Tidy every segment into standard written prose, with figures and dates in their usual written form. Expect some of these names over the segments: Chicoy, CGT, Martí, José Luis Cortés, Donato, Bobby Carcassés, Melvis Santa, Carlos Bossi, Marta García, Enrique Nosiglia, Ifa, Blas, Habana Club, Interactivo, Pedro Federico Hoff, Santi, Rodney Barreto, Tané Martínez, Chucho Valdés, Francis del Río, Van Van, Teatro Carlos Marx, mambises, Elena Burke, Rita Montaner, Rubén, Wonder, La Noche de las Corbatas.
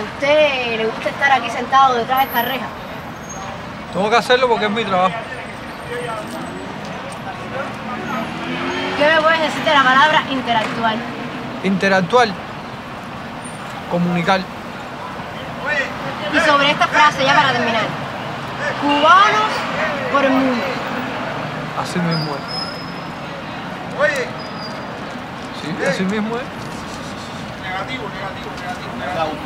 ¿A usted le gusta estar aquí sentado detrás de esta reja? Tengo que hacerlo porque es mi trabajo. ¿Qué me puedes decir de la palabra interactual? Interactual. Comunicar. Y sobre esta frase, ya para terminar. Cubanos por el mundo. Así mismo es. Oye. Sí, así mismo es. Negativo, negativo, negativo, negativo.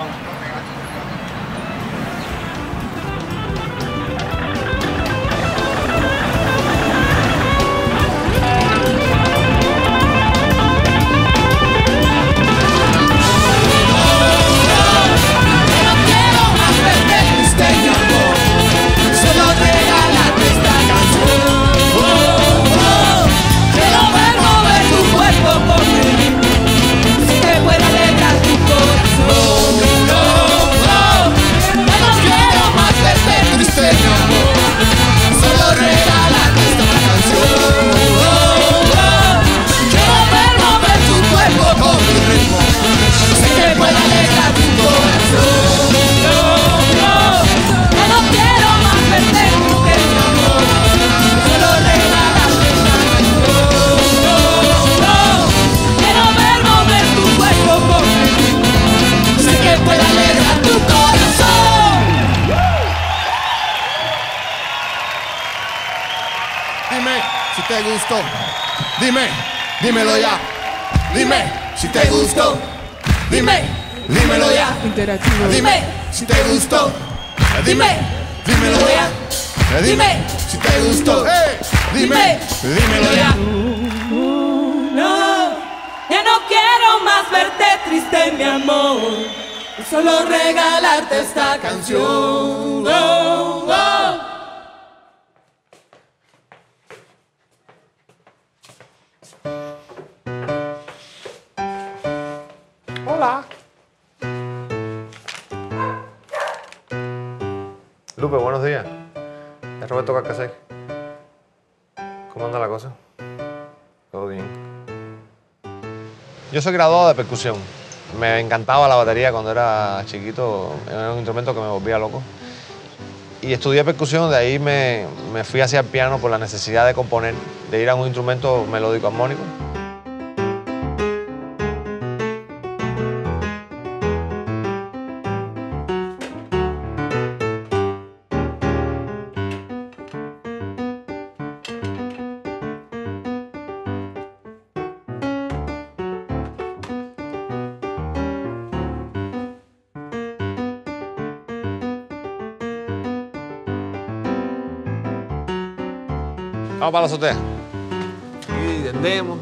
Dime, dímelo ya. Dime si te gustó. Dime, dímelo ya. Interactivo. Dime si te gustó. Dime, dímelo ya. Dime si te gustó. Dime, dímelo ya. No, ya no quiero más verte triste, mi amor. Solo regalarte esta canción. Oh, oh. Lupe, buenos días. Es Roberto Carcassés. ¿Cómo anda la cosa? Todo bien. Yo soy graduado de percusión. Me encantaba la batería cuando era chiquito. Era un instrumento que me volvía loco. Y estudié percusión, de ahí me fui hacia el piano por la necesidad de componer, de ir a un instrumento melódico armónico. Vamos para la azotea. Y tendemos.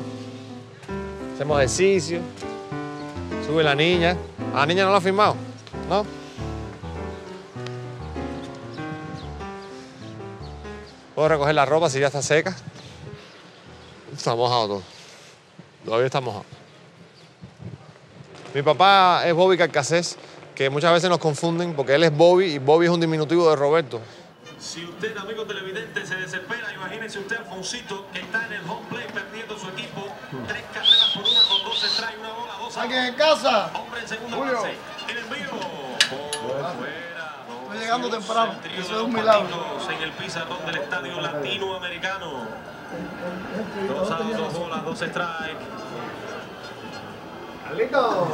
Hacemos ejercicio. Sube la niña. A la niña no la ha firmado, ¿no? Puedo recoger la ropa si ya está seca. Está mojado todo. Todavía está mojado. Mi papá es Bobby Carcassés, que muchas veces nos confunden porque él es Bobby y Bobby es un diminutivo de Roberto. Si usted, amigo televidente, se desespera, imagínese usted Alfonsito, que está en el home play perdiendo su equipo. 3 carreras por 1 con 2 strikes, 1 bola, 2. ¿Alguien en casa? Hombre en segunda base. El envío. Estoy llegando temprano. Eso es un milagro. En el pizarrón del Estadio Latinoamericano. 2 outs, 2 bolas, 2 strikes. ¡Alito!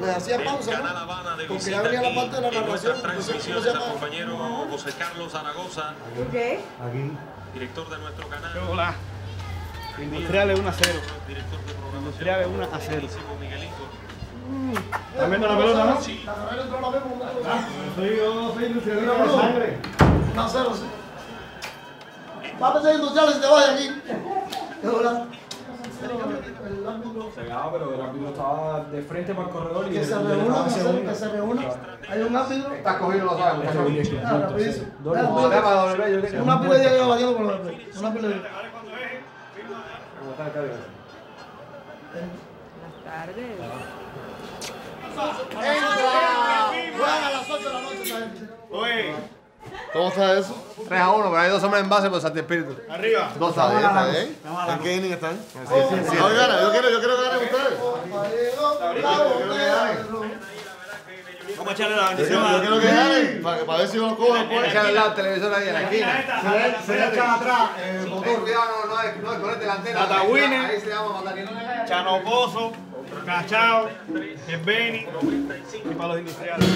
Le hacía pausa, ¿no? Habana de porque abría la parte de la narración. Transmisión del compañero José Carlos Zaragoza. ¿Qué? Aquí. Director de nuestro canal. Hola. Industriales 1 a 0. Director de programación. Industriales 1 a 0. ¿Están viendo la pelota, no? Sí. La pelota no la vemos. Soy industrial. 1 a 0, sí. Vamos a ser industriales y te vas de aquí. Hola. El ámbito pegado, pero el ámbito estaba de frente para el corredor y que se reúna, que se reúna. Hay un ámbito. Está cogido los árboles. Un ámbito ya lleva batiendo con los árboles. Un ámbito. Buenas tardes. Juegan a las 8 de la noche la gente. Oye. ¿Cómo está eso? 3 a 1, pero hay 2 hombres en base por Santi Espíritu. Arriba. 2 a 10, ¿está bien? ¿En qué inning están? Yo quiero ganar a ustedes. Vamos a echarle la bendición a... Yo quiero que dale, para ver si yo lo cojo después. Echarle la televisora ahí en la esquina. Se le echan atrás. El motor, cuidado, no desconecte la antena. Tatahuines. Ahí se le vamos a matar. Chanocoso. Cachao. El Beni. Y para los industriales.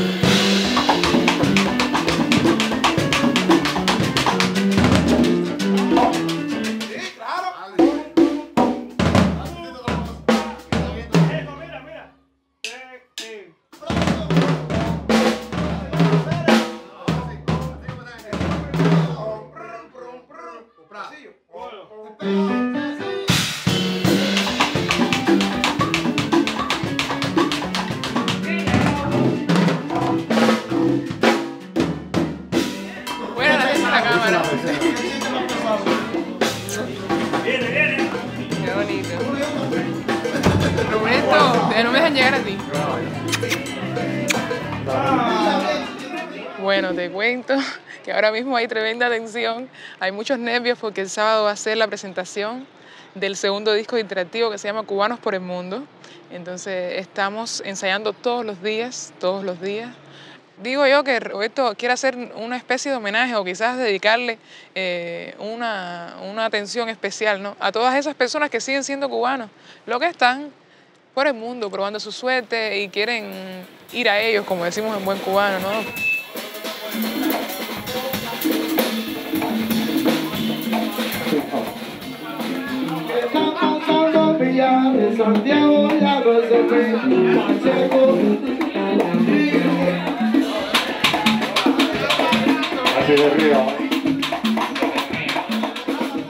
Que ahora mismo hay tremenda tensión, hay muchos nervios porque el sábado va a ser la presentación del segundo disco de Interactivo que se llama Cubanos por el Mundo. Entonces estamos ensayando todos los días. Digo yo que Roberto quiere hacer una especie de homenaje o quizás dedicarle una atención especial, ¿no?, a todas esas personas que siguen siendo cubanos, lo que están por el mundo probando su suerte y quieren ir a ellos, como decimos en buen cubano, ¿no? De Santiago ya lo se ve,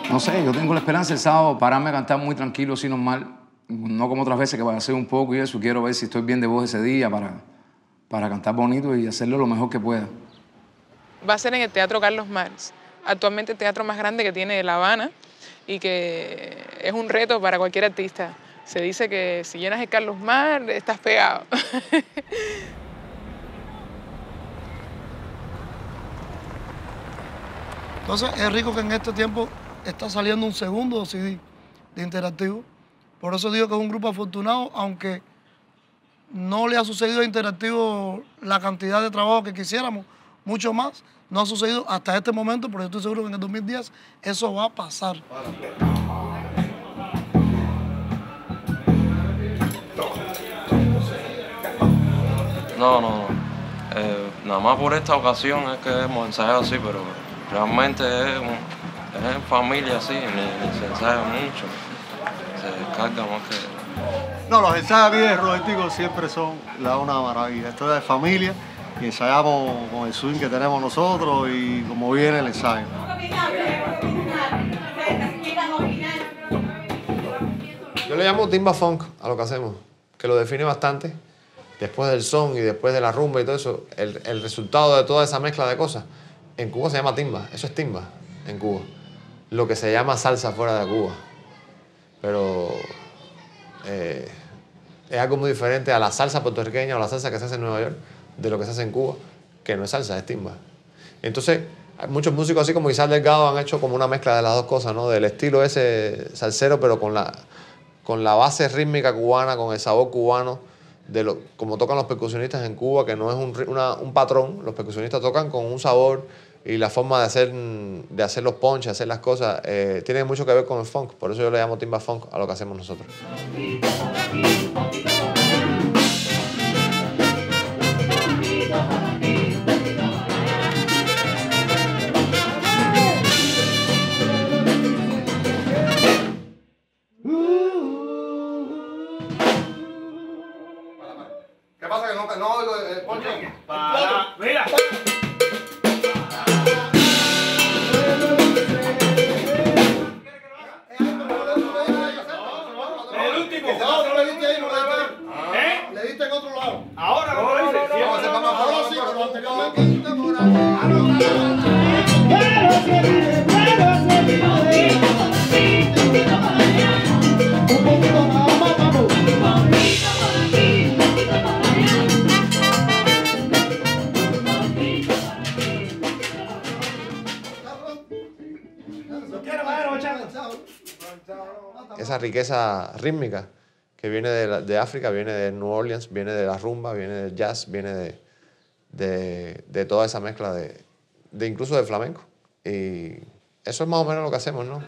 no sé, yo tengo la esperanza el sábado pararme a cantar muy tranquilo, así normal, no como otras veces que vaya a ser un poco y eso. Quiero ver si estoy bien de voz ese día para cantar bonito y hacerlo lo mejor que pueda. Va a ser en el Teatro Carlos Marx, actualmente el teatro más grande que tiene La Habana, y que es un reto para cualquier artista. Se dice que si llenas el Carlos Marx, estás pegado. Entonces es rico que en este tiempo está saliendo un segundo CD de Interactivo. Por eso digo que es un grupo afortunado, aunque no le ha sucedido a Interactivo la cantidad de trabajo que quisiéramos, mucho más. No ha sucedido hasta este momento, pero yo estoy seguro que en el 2010 eso va a pasar. No. Nada más por esta ocasión es que hemos ensayado así, pero realmente es en familia así, se ensaya mucho, se descarga más que... No, los ensayos aquí de Robertico siempre son una maravilla. Esto es de familia. Y ensayamos con el swing que tenemos nosotros y como viene el ensayo. Yo le llamo timba funk a lo que hacemos, que lo define bastante. Después del son y después de la rumba y todo eso, el resultado de toda esa mezcla de cosas, en Cuba se llama timba. Eso es timba en Cuba. Lo que se llama salsa fuera de Cuba. Pero... es algo muy diferente a la salsa puertorriqueña o la salsa que se hace en Nueva York, de lo que se hace en Cuba, que no es salsa, es timba. Entonces, muchos músicos así como Isaac Delgado han hecho como una mezcla de las dos cosas, ¿no? Del estilo ese salsero, pero con la base rítmica cubana, con el sabor cubano, como tocan los percusionistas en Cuba, que no es un patrón. Los percusionistas tocan con un sabor y la forma de hacer los ponches, hacer las cosas, tiene mucho que ver con el funk. Por eso yo le llamo timba funk a lo que hacemos nosotros. Esa riqueza rítmica que viene de África, viene de New Orleans, viene de la rumba, viene del jazz, viene de toda esa mezcla de incluso de flamenco. Y eso es más o menos lo que hacemos, ¿no?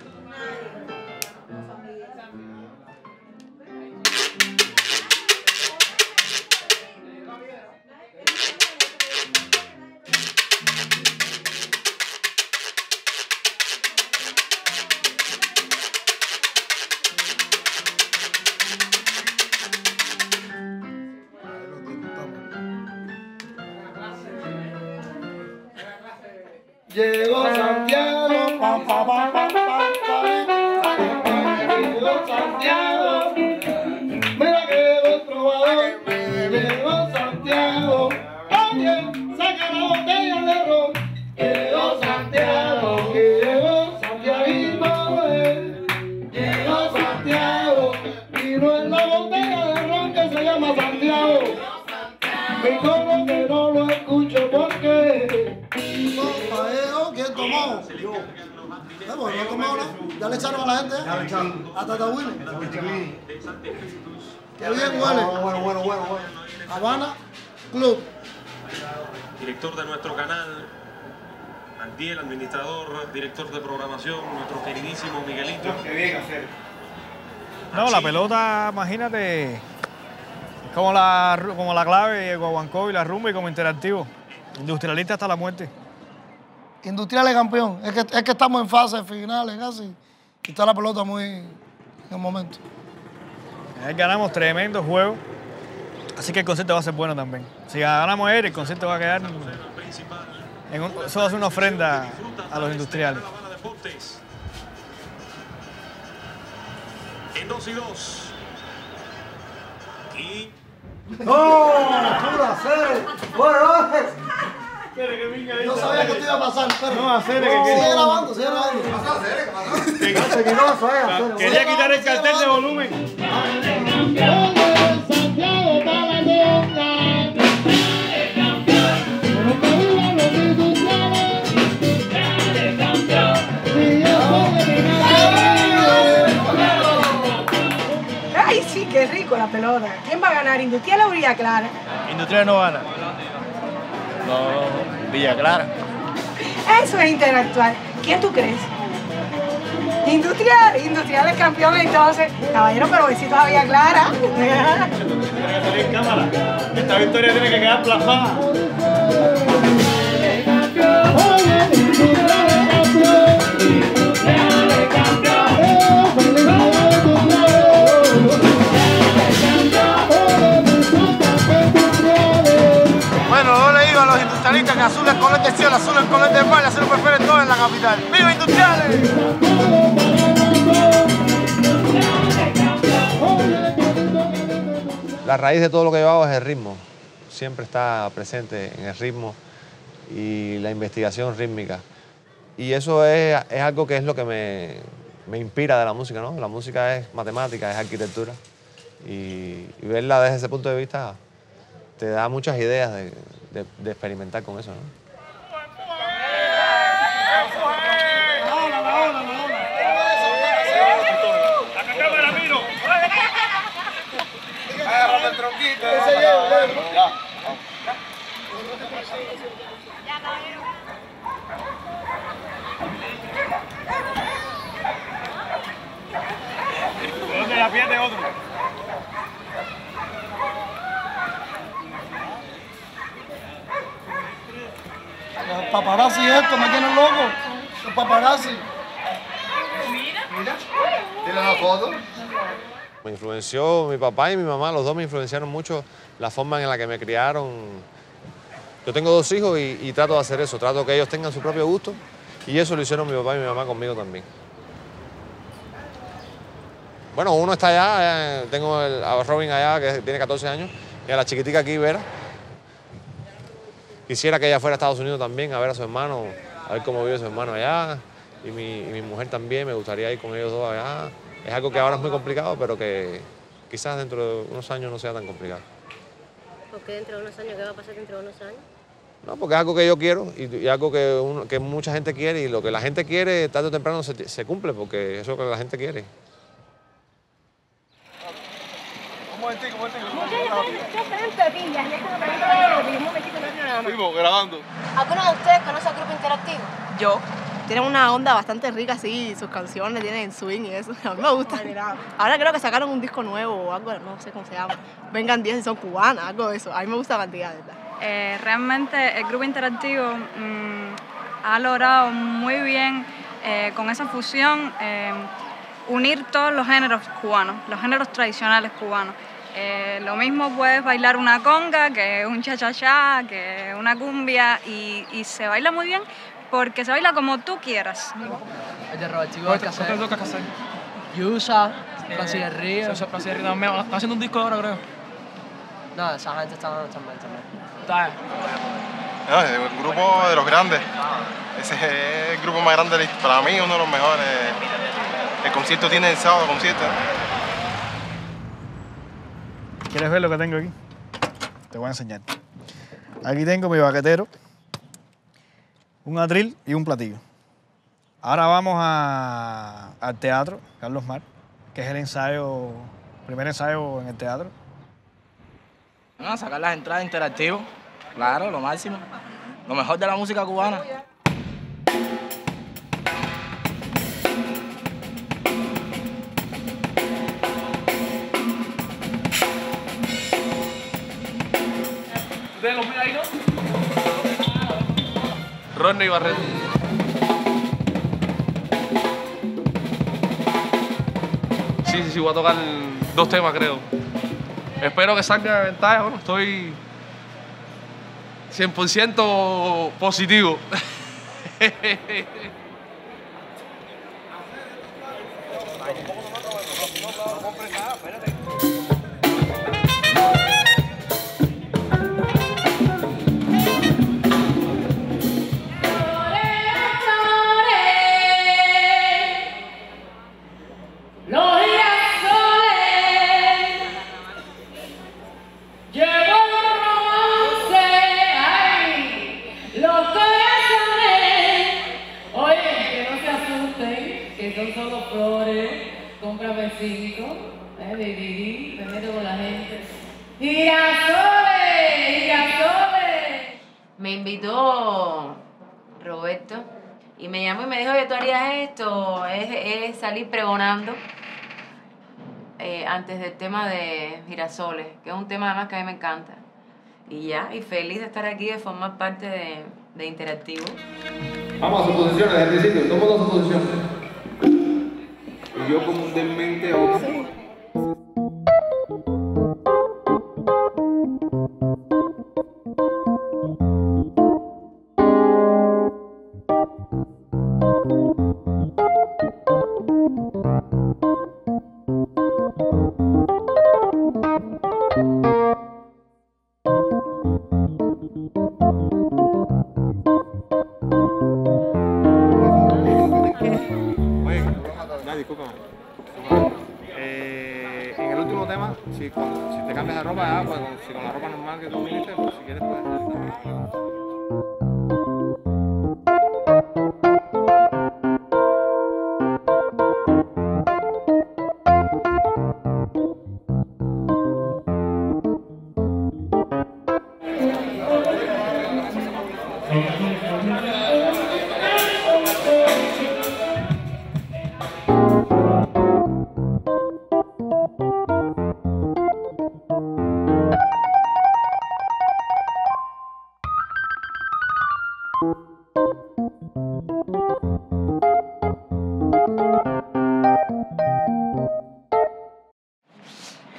Llegó Santiago, pam, pam, pam, pam, pam, pam. Llegó Santiago, mira que buen trovador. Llegó Santiago, oye, saca la botella de ron. Llegó Santiago, que llegó Santiago, llegó Santiago, y no es la botella de ron que se llama Santiago. Me como que no lo escucho porque... ¿Cómo? Yo. Bueno, no he tomado nada. Ya le echaron a la gente. Ya le echaron. A Tatahuile. Qué bien huele. Bueno. Habana Club. Director de nuestro canal, Martí, administrador, director de programación, nuestro queridísimo Miguelito. Qué bien hacer. No, la pelota, imagínate, es como la clave, el guaguancó y la rumba y como Interactivo. Industrialista hasta la muerte. Industriales campeón, es que estamos en fase finales casi, y está la pelota muy en el momento. Ahí ganamos tremendo juego, así que el concierto va a ser bueno también. Si ganamos él, el concierto va a quedar... eso va a ser una ofrenda a los industriales. En 2 y 2. Y... ¡Oh! No sabía que te iba a pasar, pero no, sigue grabando, ¿Qué pasa? Que no sabía. Quería quitar el cartel de volumen. Ay, sí, qué rico la pelota. ¿Quién va a ganar? ¿Industrial o Villa Clara? Industrial no gana. No, Villa Clara. Eso es interactuar. ¿Quién tú crees? Industrial es campeón, entonces. Caballero, pero besitos a Villa Clara. Tiene que salir en cámara. Esta victoria tiene que quedar plazada. Que azul es color de cielo, azul es color de palo, azul prefieren todo en la capital. ¡Viva Industriales! La raíz de todo lo que llevamos es el ritmo. Siempre está presente en el ritmo y la investigación rítmica. Y eso es algo que es lo que me inspira de la música, ¿no? La música es matemática, es arquitectura. Y verla desde ese punto de vista te da muchas ideas de experimentar con eso, ¿no? Paparazzi esto, me tienen loco. Los paparazzi. Mira. ¿Tienes la foto? Me influenció mi papá y mi mamá, los dos me influenciaron mucho la forma en la que me criaron. Yo tengo 2 hijos y trato de hacer eso, trato que ellos tengan su propio gusto y eso lo hicieron mi papá y mi mamá conmigo también. Bueno, uno está allá, tengo a Robin allá que tiene 14 años y a la chiquitica aquí, Vera. Quisiera que ella fuera a Estados Unidos también a ver a su hermano, a ver cómo vive su hermano allá. Y mi mujer también, me gustaría ir con ellos dos allá. Es algo que ahora es muy complicado, pero que quizás dentro de unos años no sea tan complicado. ¿Por qué dentro de unos años? ¿Qué va a pasar dentro de unos años? No, porque es algo que yo quiero y algo que mucha gente quiere. Y lo que la gente quiere tarde o temprano se cumple, porque eso es lo que la gente quiere. un momentico. Ustedes tienen pepillas, y es como para un momentito, no tiene nada más. Seguimos grabando. ¿Alguno de ustedes conoce al grupo Interactivo? Yo. Tienen una onda bastante rica, así, sus canciones tienen swing y eso. A mí me gusta. Ahora creo que sacaron un disco nuevo o algo, no sé cómo se llama. Vengan 10 y son cubanas, algo de eso. A mí me gusta la cantidad, ¿verdad? Realmente el grupo Interactivo ha logrado muy bien con esa fusión unir todos los géneros cubanos, los géneros tradicionales cubanos. Lo mismo puedes bailar una conga, que un cha-cha-cha, que una cumbia, y se baila muy bien porque se baila como tú quieras. El de Roberto Carcassés. Roberto Carcassés. Yusa, Francis del Río. Francis del Río también. Está haciendo un disco ahora, creo. No, esa gente está dando también. Está bien. El grupo de los grandes. Ese es el grupo más grande, para mí, uno de los mejores. El concierto tiene el sábado, ¿Quieres ver lo que tengo aquí? Te voy a enseñar. Aquí tengo mi baquetero, un atril y un platillo. Ahora vamos al Teatro Carlos Marx, que es el ensayo, primer ensayo en el teatro. Vamos a sacar las entradas interactivas, claro, lo máximo. Lo mejor de la música cubana. Rodney Barreto. Sí, voy a tocar dos temas, creo. Espero que salga de ventaja, bueno, estoy 100% positivo. Me invitó Roberto y me llamó y me dijo, oye, tú harías esto, es salir pregonando antes del tema de Girasoles, que es un tema además que a mí me encanta. Y ya, y feliz de estar aquí, de formar parte de Interactivo. Vamos a sus posiciones, desde el principio, tomo dos posiciones. Y yo como un demente a otro.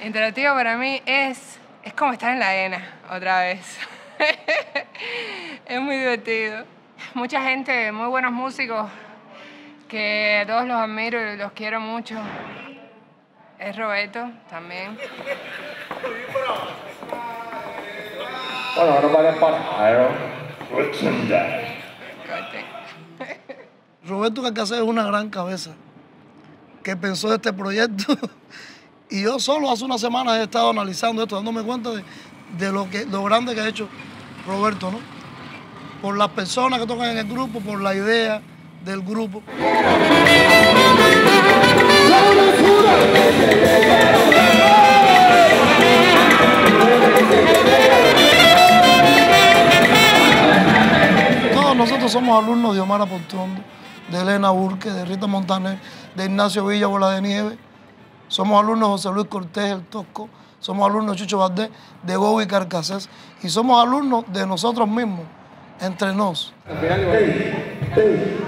Interactivo para mí es como estar en la arena otra vez. Es muy divertido. Mucha gente, muy buenos músicos, que a todos los admiro y los quiero mucho. Es Roberto también. Bueno, no vale para. Roberto Carcassés es una gran cabeza que pensó de este proyecto. Y yo solo hace unas semanas he estado analizando esto, dándome cuenta de lo grande que ha hecho Roberto, ¿no? Por las personas que tocan en el grupo, por la idea del grupo. Todos nosotros somos alumnos de Omara Portuondo, de Elena Burke, de Rita Montaner, de Ignacio Villa, Bola de Nieve. Somos alumnos de José Luis Cortés, el Tosco. Somos alumnos de Chucho Valdés, de Roberto Carcassés. Y somos alumnos de nosotros mismos, entre nos.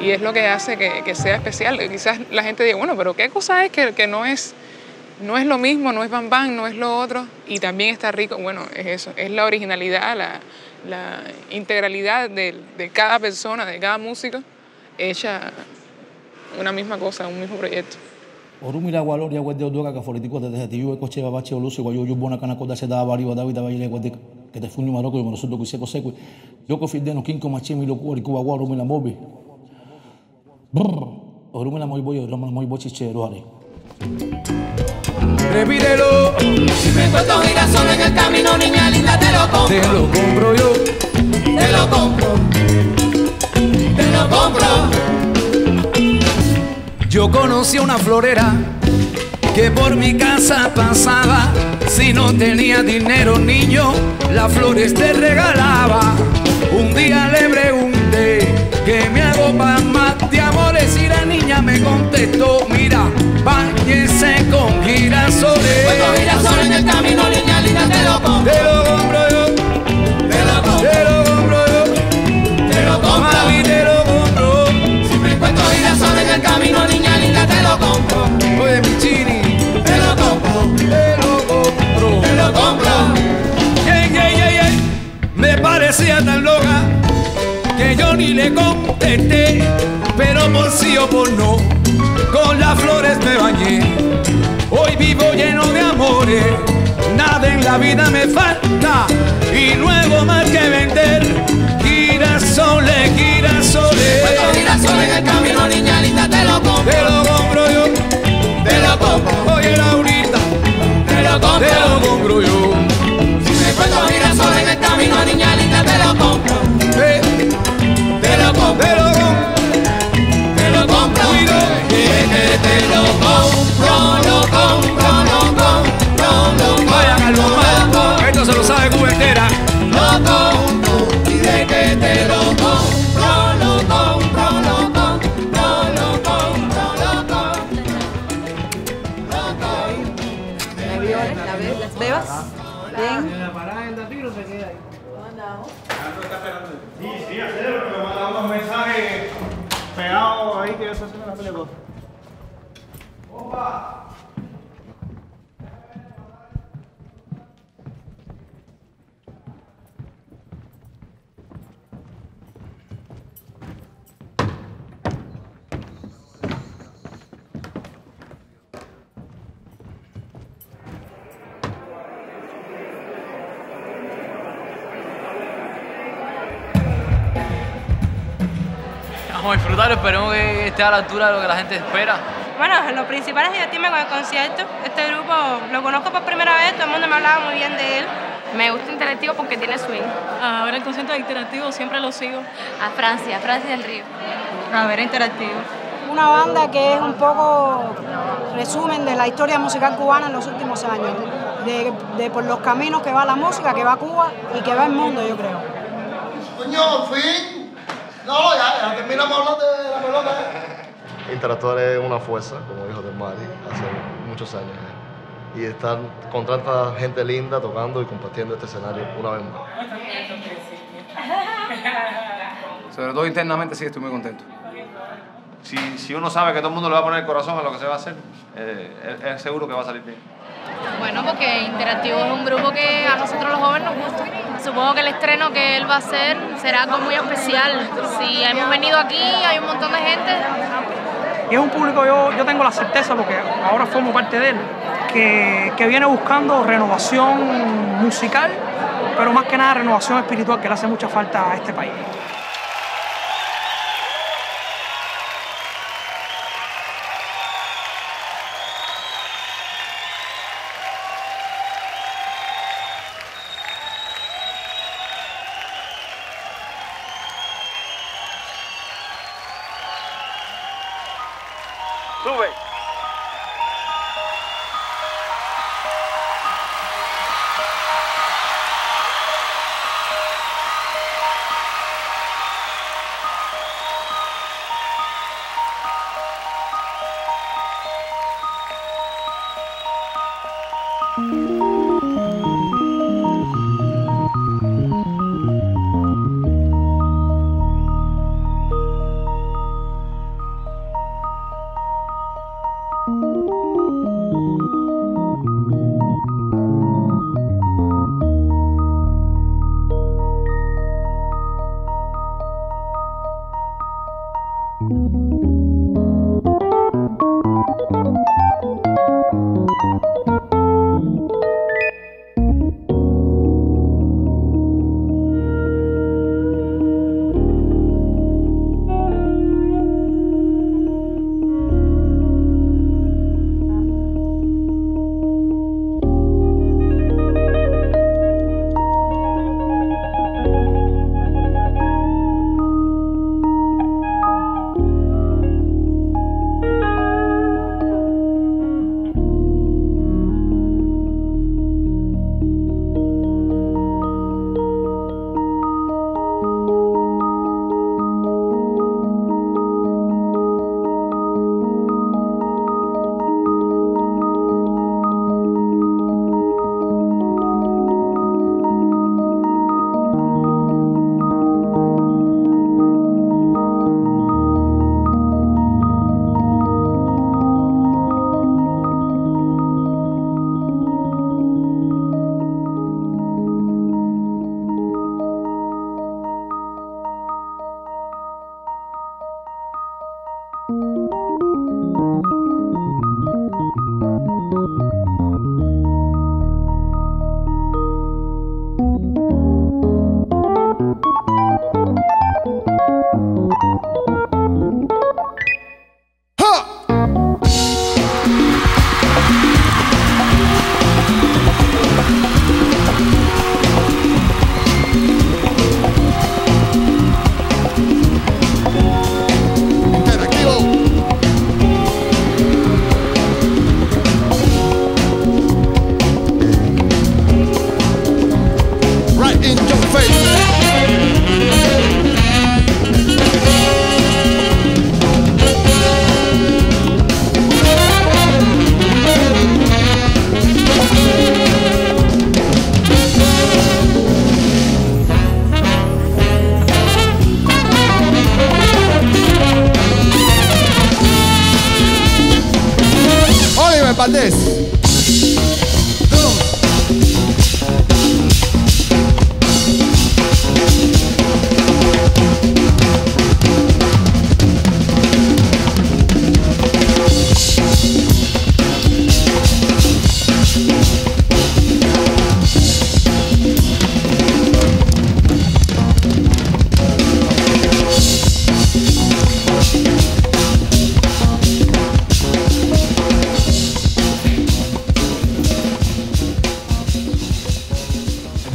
Y es lo que hace que sea especial. Quizás la gente diga, bueno, pero qué cosa es que no es lo mismo, no es Van Van, no es lo otro. Y también está rico, bueno, es eso, es la originalidad, la integralidad de cada persona, de cada músico, hecha una misma cosa, un mismo proyecto. Orumila Gualoria, Guardia Odoca, Cafolético, desde Tibú, Cocheva, Bache, Oluso, Guayuyo, Bona, Canacota, Seda, Barrio, David, Valle, Guateca, que te fue un maroco, y nosotros que seco, seco, yo confideno, Quinco, Machemi, Locuor, Cuba, Guarumila, Mobi. Orumila, muy boyo, Romano, muy bochiche, Roare. Repítelo. Si me encuentro girasol en el camino, niña linda, te lo compro. Te lo compro yo. Te lo compro. Te lo compro. Yo conocí a una florera que por mi casa pasaba. Si no tenía dinero, niño, las flores te regalaba. Un día le pregunté, ¿qué me hago para más de amores? Y la niña me contestó, mira, váyese con girasoles. Bueno, girasoles en el camino, niña linda, te lo compro. Te lo compro yo. Te lo compro. Te lo compro yo. Te lo compro. Mami, te lo compro. Si me encuentro girasoles en el camino, niña. Oye, mi chini, te lo compro, te lo compro, te lo compro. Yeah, yeah, yeah, yeah. Me parecía tan loca que yo ni le contesté, pero por sí o por no, con las flores me bañé. Hoy vivo lleno de amores, nada en la vida me falta y nuevo más que vender. Girasoles, girasoles. Cuando girasoles en el camino, niña linda, te lo compro. Te lo compro yo. Te lo compro. Oye, Laurita, te lo compro. Te lo compro yo. Si me encuentro girasoles en el camino, niña linda, te lo compro. Te lo compro. Te lo compro. Te lo compro. Te lo compro, lo compro, lo compro, lo compro. Vaya, Carlos Marx, esto se lo sabe Cubetera. Lo compro. Que te lo compro, lo compro, lo compro, lo compro, lo compro. ¿Bebas? ¿Ven? La parada en Tatiro se queda ahí. ¿Mandamos? Sí, hacerlo, porque me mandaban unos mensajes pegados ahí que eso se me la pelota. ¡Opa! Vamos a disfrutarlo, esperemos que esté a la altura de lo que la gente espera. Bueno, lo principal es divertirme con el concierto. Este grupo lo conozco por primera vez, todo el mundo me hablaba muy bien de él. Me gusta Interactivo porque tiene swing. Ahora el concierto de Interactivo siempre lo sigo. A Francis del Río. A ver, Interactivo. Una banda que es un poco resumen de la historia musical cubana en los últimos años. De por los caminos que va la música, que va Cuba y que va el mundo, yo creo. Coño, fin. No, ya terminamos hablando de la pelota. Interactuar es una fuerza, como dijo Martí, hace muchos años. Y estar con tanta gente linda tocando y compartiendo este escenario una vez más. Sobre todo internamente sí estoy muy contento. Si uno sabe que todo el mundo le va a poner el corazón a lo que se va a hacer, es seguro que va a salir bien. Bueno, porque Interactivo es un grupo que a nosotros los jóvenes nos gusta. Supongo que el estreno que él va a hacer será algo muy especial. Si hemos venido aquí, hay un montón de gente. Y es un público, yo tengo la certeza, porque ahora formo parte de él, que viene buscando renovación musical, pero más que nada renovación espiritual, que le hace mucha falta a este país.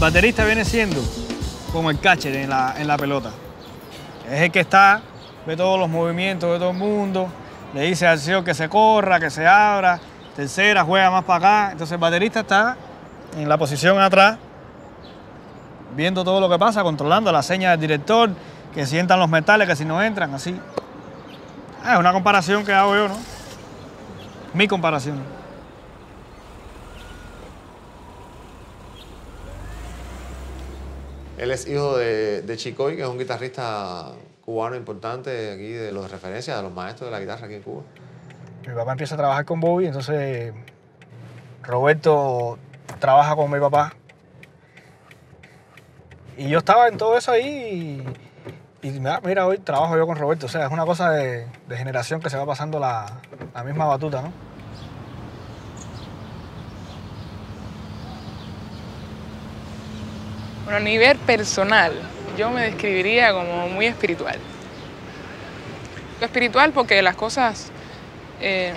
El baterista viene siendo como el catcher en la pelota. Es el que está, ve todos los movimientos de todo el mundo, le dice al señor que se corra, que se abra, tercera, juega más para acá. Entonces el baterista está en la posición atrás, viendo todo lo que pasa, controlando la seña del director, que sientan los metales, que si no entran, así. Es una comparación que hago yo, ¿no? Mi comparación. Él es hijo de Chicoy, que es un guitarrista cubano importante aquí, de los de referencia, de los maestros de la guitarra aquí en Cuba. Mi papá empieza a trabajar con Bobby, entonces Roberto trabaja con mi papá. Y yo estaba en todo eso ahí y mira, hoy trabajo yo con Roberto. O sea, es una cosa de generación que se va pasando la misma batuta, ¿no? Bueno, a nivel personal, yo me describiría como muy espiritual. Espiritual porque las cosas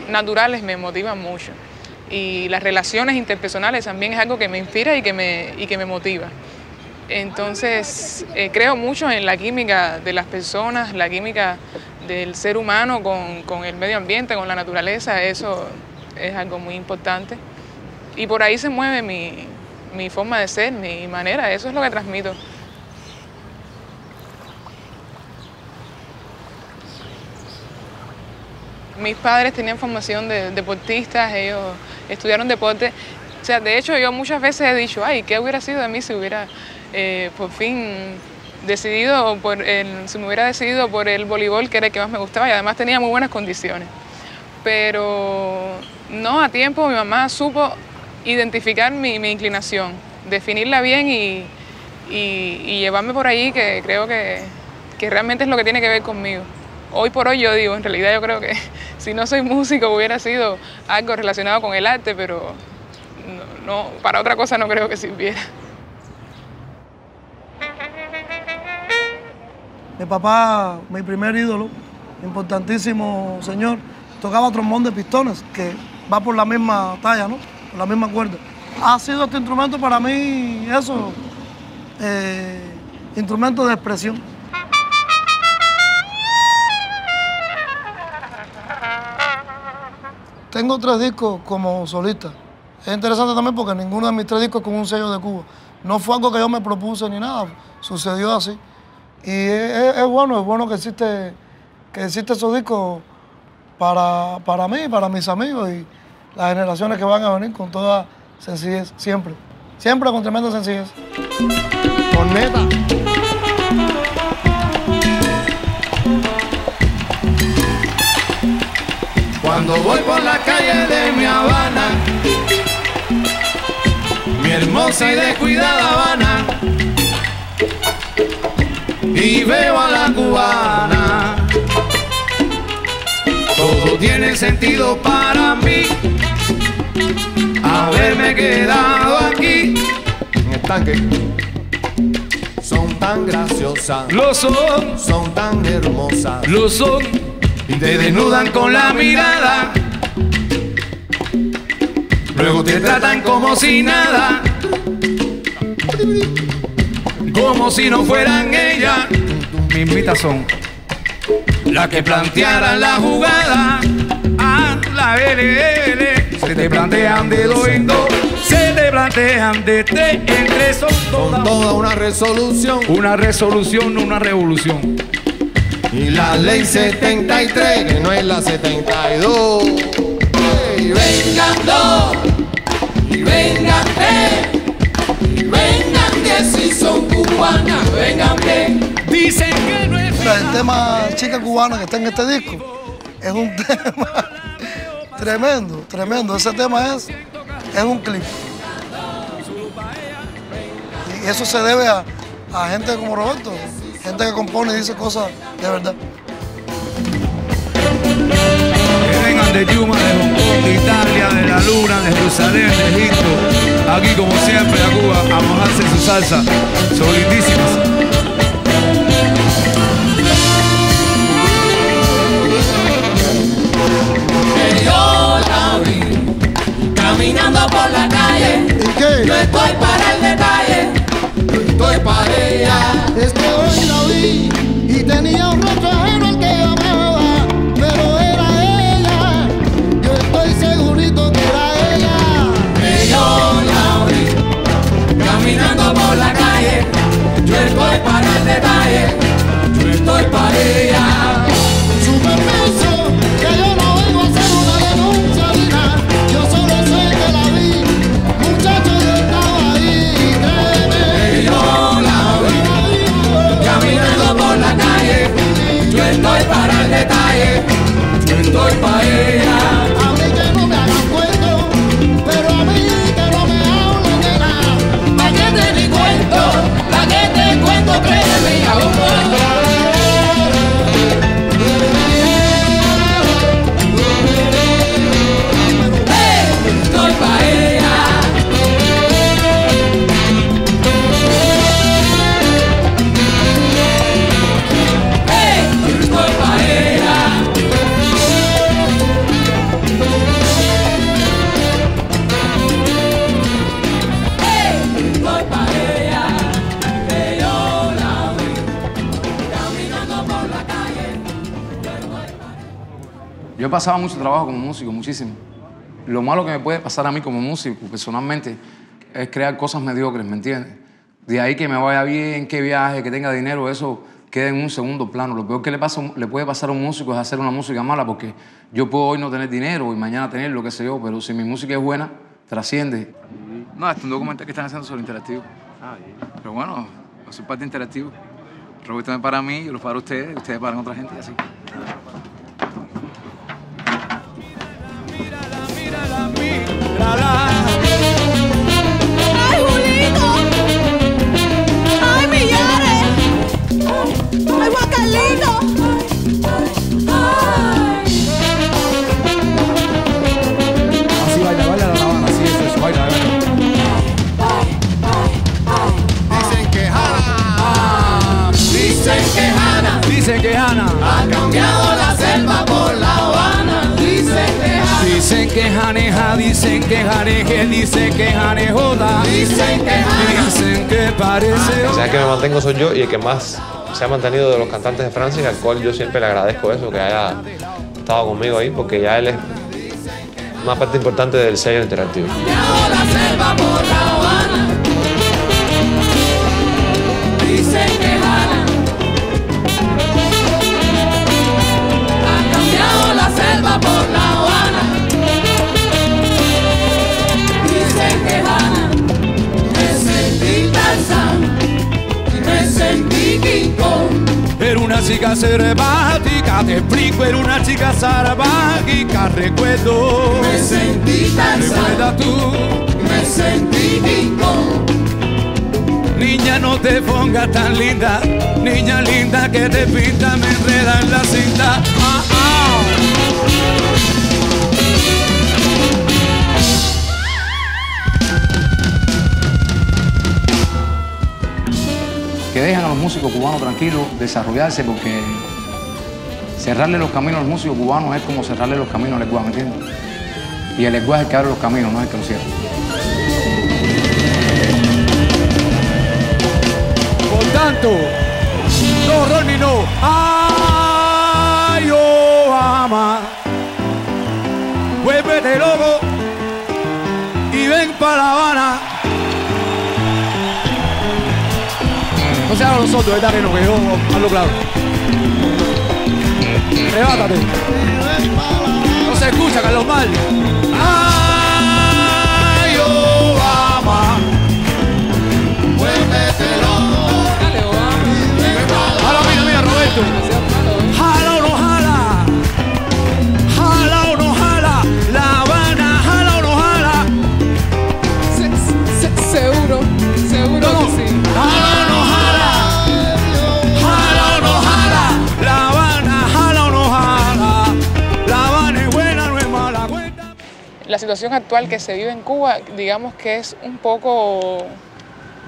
naturales me motivan mucho. Y las relaciones interpersonales también es algo que me inspira y que me motiva. Entonces, creo mucho en la química de las personas, la química del ser humano con el medio ambiente, con la naturaleza. Eso es algo muy importante. Y por ahí se mueve mi forma de ser, mi manera, eso es lo que transmito. Mis padres tenían formación de deportistas, ellos estudiaron deporte. O sea, de hecho, yo muchas veces he dicho, ay, ¿qué hubiera sido de mí si hubiera por fin decidido, si me hubiera decidido por el voleibol, que era el que más me gustaba, y además tenía muy buenas condiciones. Pero no a tiempo, mi mamá supo identificar mi inclinación, definirla bien y llevarme por ahí, que creo que realmente es lo que tiene que ver conmigo. Hoy por hoy yo digo, en realidad yo creo que si no soy músico hubiera sido algo relacionado con el arte, pero no, para otra cosa no creo que sirviera. Mi papá, mi primer ídolo, importantísimo señor, tocaba trombón de pistones, que va por la misma talla, ¿no? Por la misma cuerda. Ha sido este instrumento para mí, eso, instrumento de expresión. Tengo 3 discos como solista. Es interesante también porque ninguno de mis 3 discos es con un sello de Cuba. No fue algo que yo me propuse ni nada, sucedió así. Y es bueno que existe esos discos para mí, para mis amigos y las generaciones que van a venir con toda sencillez, siempre. Siempre con tremenda sencillez. ¡Corneta! Cuando voy por la calle de mi Habana, mi hermosa y descuidada Habana, y veo a la cubana, todo tiene sentido para mí, haberme quedado aquí, en el tanque. Son tan graciosas, lo son tan hermosas, lo son, y te desnudan con la mirada, luego te tratan como si nada, como si no fueran ellas. Mi invitación, la que plantearan la jugada. Ah, la LL. Se te plantean de dos en dos, se te plantean de tres en tres. Son toda una resolución, una resolución, una revolución. Y la ley 73, que no es la 72. Y vengan dos, y vengan tres, y vengan que si son cubanas, vengan que dicen que no es. El tema Chica Cubana que está en este disco es un tema tremendo, tremendo. Ese tema es un clip. Y eso se debe a gente como Roberto, gente que compone y dice cosas de verdad. Que vengan de Yuma, de Hong Kong, de Italia, de la Luna, de Jerusalén, de Egipto. Aquí, como siempre, a Cuba, a mojarse en su salsa. Son lindísimas. Yo la vi caminando por la calle. No estoy para el detalle, estoy para ella. Es que hoy la vi y tenía un rostro ajeno al que amaba, pero era ella. Yo estoy segurito que era ella. Que yo caminando por la calle, yo estoy para el detalle, yo estoy para ella. Su permiso, que yo no vengo a hacer una denuncia ni nada, yo solo sé que la vi, muchacho, yo estaba ahí, créeme. Yo la vi, caminando por la calle, yo estoy para el detalle, yo estoy para ella. Yo he pasado mucho trabajo como músico, muchísimo. Lo malo que me puede pasar a mí como músico, personalmente, es crear cosas mediocres, ¿me entiendes? De ahí que me vaya bien, que viaje, que tenga dinero, eso queda en un segundo plano. Lo peor que le puede pasar a un músico es hacer una música mala, porque yo puedo hoy no tener dinero y mañana tener lo que sé yo, pero si mi música es buena, trasciende. No, este es un documental que están haciendo sobre Interactivo. Pero bueno, no soy parte de Interactivo. Roberto me para a mí, yo lo paro a ustedes, ustedes paran a otra gente y así. ¡Ay, Julito! ¡Ay, Millares! ¡Ay, Juan Carlito! que janeja, dicen que jareje, dicen que jarejoda, dicen que parece... O sea, el que me mantengo soy yo y el que más se ha mantenido de los cantantes de Francis, al cual yo siempre le agradezco eso, que haya estado conmigo ahí, porque ya él es una parte importante del sello Interactivo. Era una chica selvática, te explico, era una chica salvajica, recuerdo. Me sentí tan recuerda tú, me sentí rico. Niña, no te pongas tan linda, niña linda que te pinta, me enreda en la cinta. Ah, ah. Que dejan a los músicos cubanos tranquilos desarrollarse, porque cerrarle los caminos a los músicos cubanos es como cerrarle los caminos al lenguaje, ¿me entiendes? Y el lenguaje es el que abre los caminos, no es el que los cierra. Por tanto, no, Rodney, no. ¡Ay, oh, ama! Vuélvete loco y ven para La Habana. No se haga nosotros, ¿verdad? Que no, que yo hablo claro. Rebátate. No se escucha, Carlos Marx. ¡Ay, Obama! ¡Vuélvete loco! ¡Dale, Obama! ¡Jala, mira, mira, Roberto! ¡Jala o no jala! ¡Jala o no jala! ¡La Habana, jala o no jala! Seguro, seguro que sí. ¡Jala o no jala! La situación actual que se vive en Cuba, digamos que es un poco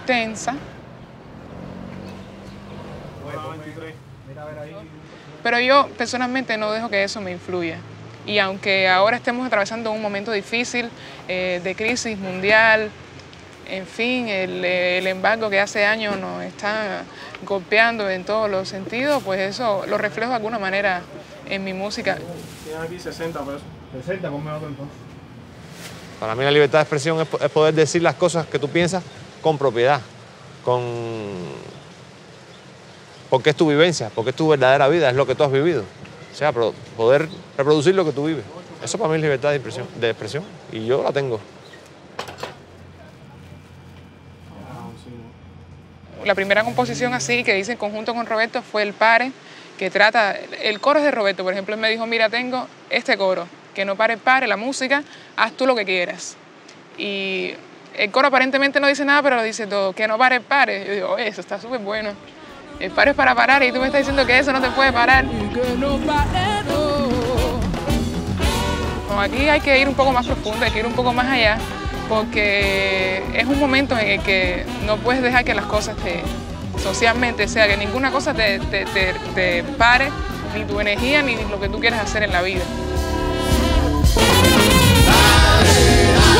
tensa. Pero yo personalmente no dejo que eso me influya. Y aunque ahora estemos atravesando un momento difícil de crisis mundial, en fin, el embargo que hace años nos está golpeando en todos los sentidos, pues eso lo reflejo de alguna manera en mi música. Tienen aquí 60 pesos. 60, ponme otro entonces. Para mí la libertad de expresión es poder decir las cosas que tú piensas con propiedad, porque es tu vivencia, porque es tu verdadera vida, es lo que tú has vivido. O sea, poder reproducir lo que tú vives. Eso para mí es libertad de expresión, y yo la tengo. La primera composición así que hice en conjunto con Roberto fue El Pare, que trata... El coro es de Roberto, por ejemplo, él me dijo, mira, tengo este coro. Que no pare, pare la música, haz tú lo que quieras. Y el coro aparentemente no dice nada, pero lo dice todo. Que no pare, pare. Yo digo, oye, eso está súper bueno. El pare es para parar y tú me estás diciendo que eso no te puede parar. No, aquí hay que ir un poco más profundo, hay que ir un poco más allá, porque es un momento en el que no puedes dejar que las cosas socialmente, o sea, que ninguna cosa te pare, ni tu energía, ni lo que tú quieres hacer en la vida.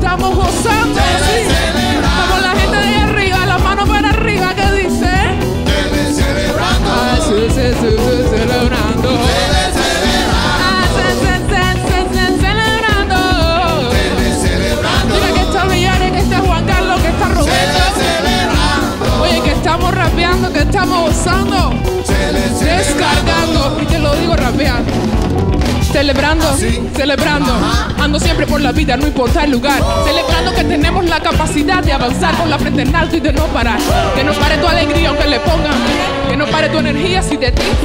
Estamos gozando, descargando, y te lo digo rapeando, celebrando, celebrando, ando siempre por la vida, no importa el lugar, celebrando que tenemos la la capacidad de avanzar con la frente en alto y de no parar. Que no pare tu alegría aunque le pongan. Que no pare tu energía si te tiras.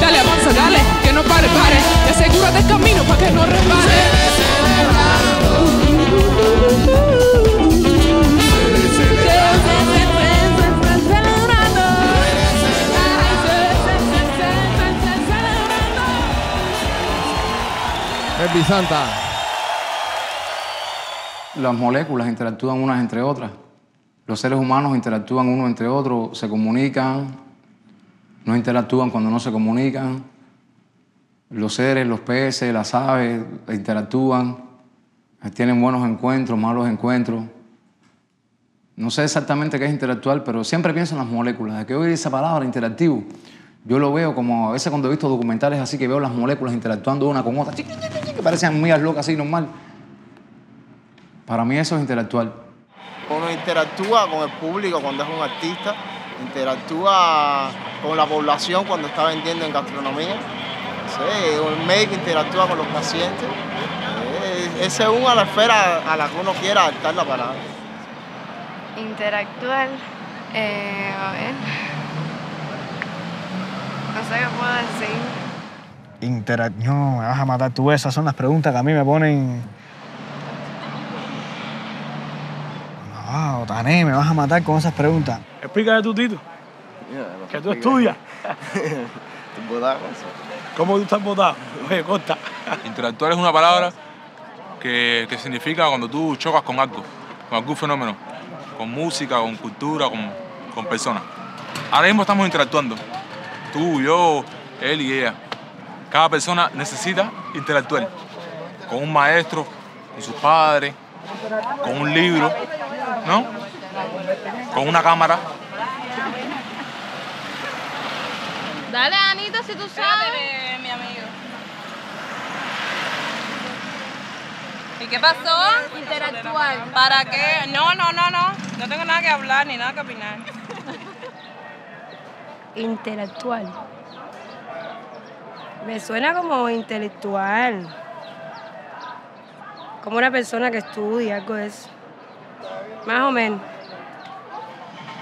Dale, avanza, dale, que no pare, pare. Y asegúrate el camino para que no repare. Melvis Santa. Las moléculas interactúan unas entre otras. Los seres humanos interactúan uno entre otro, se comunican, no interactúan cuando no se comunican. Los seres, los peces, las aves interactúan, tienen buenos encuentros, malos encuentros. No sé exactamente qué es interactuar, pero siempre pienso en las moléculas. Desde que oí esa palabra, interactivo, yo lo veo como a veces cuando he visto documentales así que veo las moléculas interactuando una con otra, que parecen amigas locas así, normal. Para mí eso es interactuar. Uno interactúa con el público cuando es un artista, interactúa con la población cuando está vendiendo en gastronomía, sí, el médico interactúa con los pacientes. Esa es una de las esferas a la que uno quiera adaptar la palabra. Interactuar, a ver... No sé qué puedo decir. No, me vas a matar tú. Esas son las preguntas que a mí me ponen... No, Tané, me vas a matar con esas preguntas. Explícale tú, Tito. Yeah, que tú estudias. ¿Tú botado eso? ¿Cómo tú estás botado? Oye, corta. Interactuar es una palabra que significa cuando tú chocas con algo, con algún fenómeno, con música, con cultura, con personas. Ahora mismo estamos interactuando. Tú, yo, él y ella. Cada persona necesita interactuar con un maestro, con sus padres, con un libro, ¿no? Con una cámara. Dale, Anita, si tú sabes. Espérate, mi amigo. ¿Y qué pasó? Interactuar. ¿Para qué? No. No tengo nada que hablar ni nada que opinar. Interactual. Me suena como intelectual. Como una persona que estudia, algo de eso. Más o menos.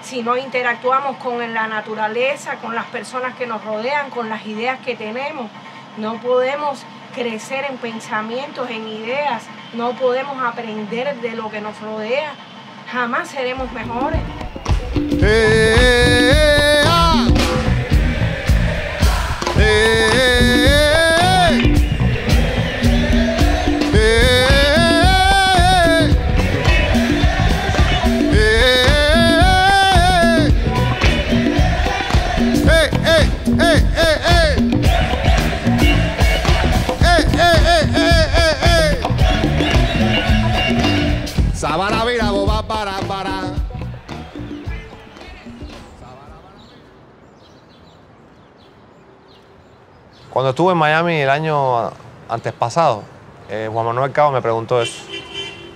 Si no interactuamos con la naturaleza, con las personas que nos rodean, con las ideas que tenemos, no podemos crecer en pensamientos, en ideas, no podemos aprender de lo que nos rodea. Jamás seremos mejores. Cuando estuve en Miami el año antes pasado, Juan Manuel Cabo me preguntó eso,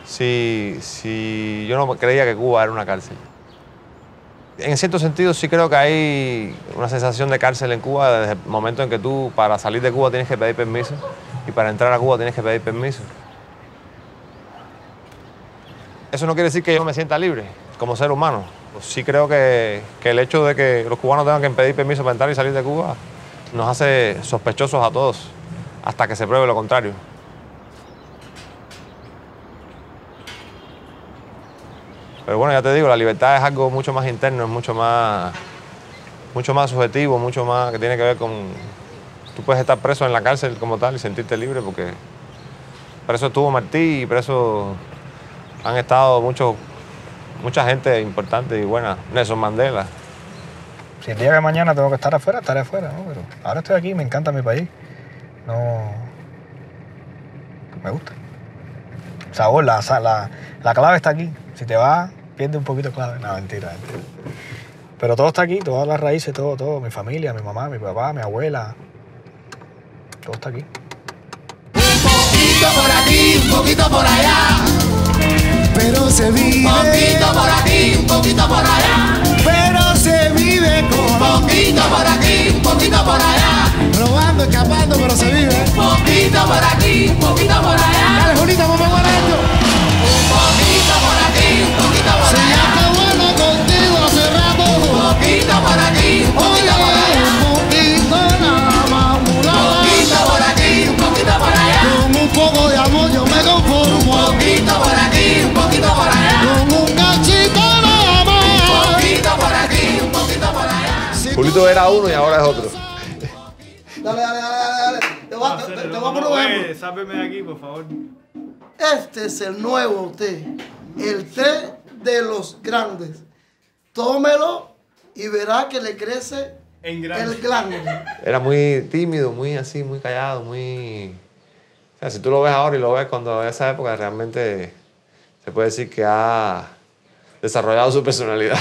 si yo no creía que Cuba era una cárcel. En cierto sentido sí creo que hay una sensación de cárcel en Cuba desde el momento en que tú para salir de Cuba tienes que pedir permiso y para entrar a Cuba tienes que pedir permiso. Eso no quiere decir que yo me sienta libre como ser humano. Sí creo que el hecho de que los cubanos tengan que pedir permiso para entrar y salir de Cuba nos hace sospechosos a todos, hasta que se pruebe lo contrario. Pero bueno, ya te digo, la libertad es algo mucho más interno, es mucho más subjetivo, mucho más que tiene que ver con... Tú puedes estar preso en la cárcel como tal y sentirte libre, porque preso estuvo Martí y preso han estado mucha gente importante y buena. Nelson Mandela. Si el día de mañana tengo que estar afuera, estaré afuera, ¿no? Pero ahora estoy aquí, me encanta mi país. No... Me gusta. O sea, la clave está aquí. Si te vas, pierde un poquito de clave. No, mentira. Pero todo está aquí, todas las raíces, todo. Mi familia, mi mamá, mi papá, mi abuela. Todo está aquí. Un poquito por aquí, un poquito por allá. Pero se vive... Un poquito por aquí, un poquito por allá. Pero se vive con... Un poquito por aquí, un poquito por allá. Robando, escapando, pero se vive. Un poquito por aquí, un poquito por allá. Dale, Julita, vamos a ver esto. Un poquito por aquí, un poquito por allá. Fito era uno y ahora es otro. Dale. Te voy a poner un ejemplo. Sábeme de aquí, por favor. Este es el nuevo té. El té de los grandes. Tómelo y verá que le crece el glande. Era muy tímido, muy así, muy callado, muy... O sea, si tú lo ves ahora y lo ves cuando esa época, realmente se puede decir que ha desarrollado su personalidad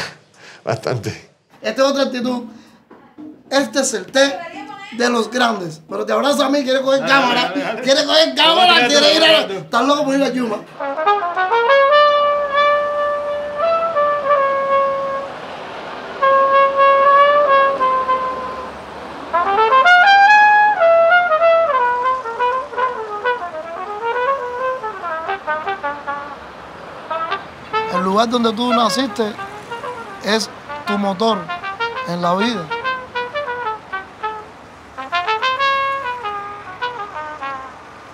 bastante. Esta es otra actitud. Este es el té de los grandes. Pero te abraza a mí, quiere coger cámara. Quiere coger cámara, quiere ir a... Estás loco por ir a Yuma. El lugar donde tú naciste es tu motor en la vida.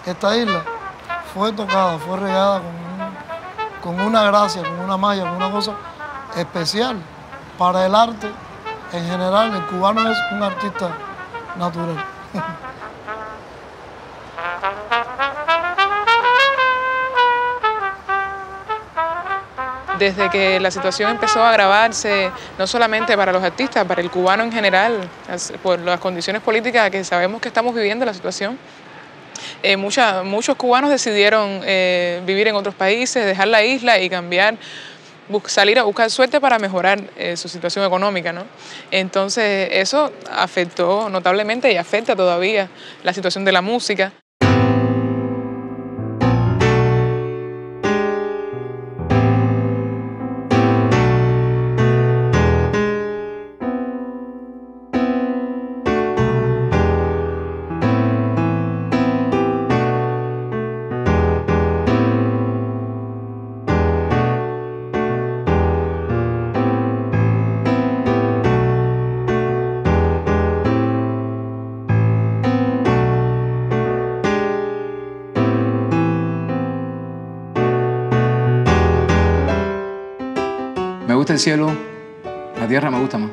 Esta isla fue tocada, fue regada con una gracia, con una magia, con una cosa especial para el arte en general. El cubano es un artista natural. Desde que la situación empezó a agravarse, no solamente para los artistas, para el cubano en general, por las condiciones políticas que sabemos que estamos viviendo la situación, muchos cubanos decidieron vivir en otros países, dejar la isla y cambiar, salir a buscar suerte para mejorar su situación económica, ¿no? Entonces eso afectó notablemente y afecta todavía la situación de la música. El cielo, la tierra me gusta más.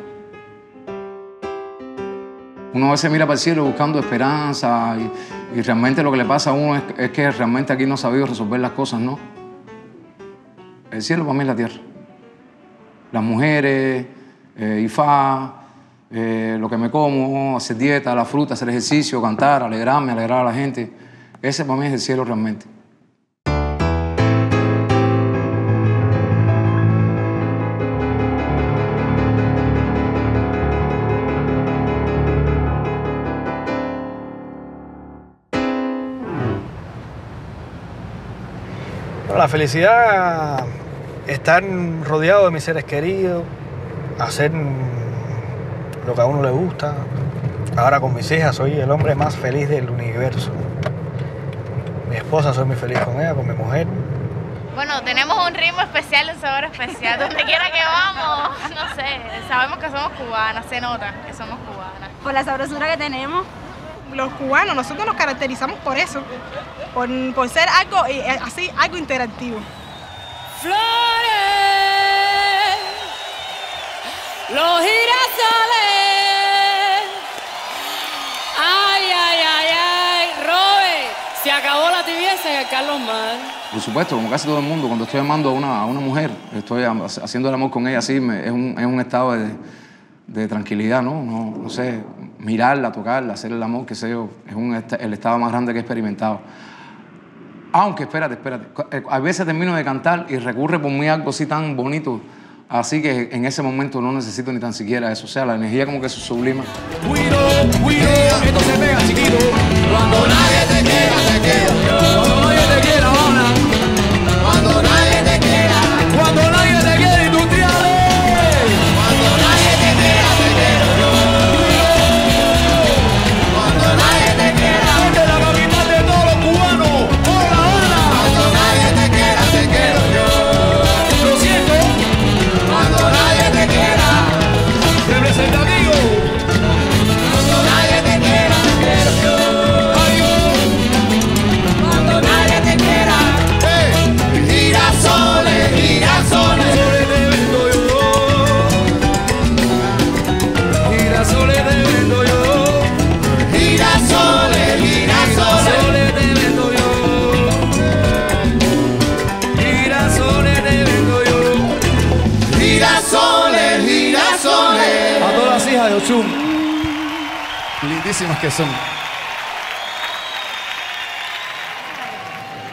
Uno a veces mira para el cielo buscando esperanza y realmente lo que le pasa a uno es que realmente aquí no ha sabido resolver las cosas, ¿no? El cielo para mí es la tierra. Las mujeres, IFA, lo que me como, hacer dieta, la fruta, hacer ejercicio, cantar, alegrarme, alegrar a la gente. Ese para mí es el cielo realmente. La felicidad, estar rodeado de mis seres queridos, hacer lo que a uno le gusta. Ahora con mis hijas soy el hombre más feliz del universo. Mi esposa, soy muy feliz con ella, con mi mujer. Bueno, tenemos un ritmo especial, un sabor especial. Donde quiera que vamos, no sé, sabemos que somos cubanas, se nota que somos cubanas. Por la sabrosura que tenemos. Los cubanos, nosotros nos caracterizamos por eso, por ser algo así, algo interactivo. Flores, los girasoles. Ay, Robert, se acabó la tibieza en el Carlos Marx. Por supuesto, como casi todo el mundo, cuando estoy amando a una mujer, estoy haciendo el amor con ella, así es un estado de tranquilidad, ¿no? No sé, mirarla, tocarla, hacer el amor, qué sé yo, es el estado más grande que he experimentado. Aunque, espérate, a veces termino de cantar y recurre por mí algo así tan bonito, así que en ese momento no necesito ni tan siquiera eso, o sea, la energía como que se sublima. Cuido, esto se pega, chiquito, cuando nadie te quiera, te queda, cuando nadie te quiera, ahora, cuando nadie te quiera, cuando nadie te quiera, Industriales. Cuando nadie te quiera, te quiero yo. Adiós. Cuando nadie girasoles, girasoles. A todas las hijas de Ochum. Lindísimas que son.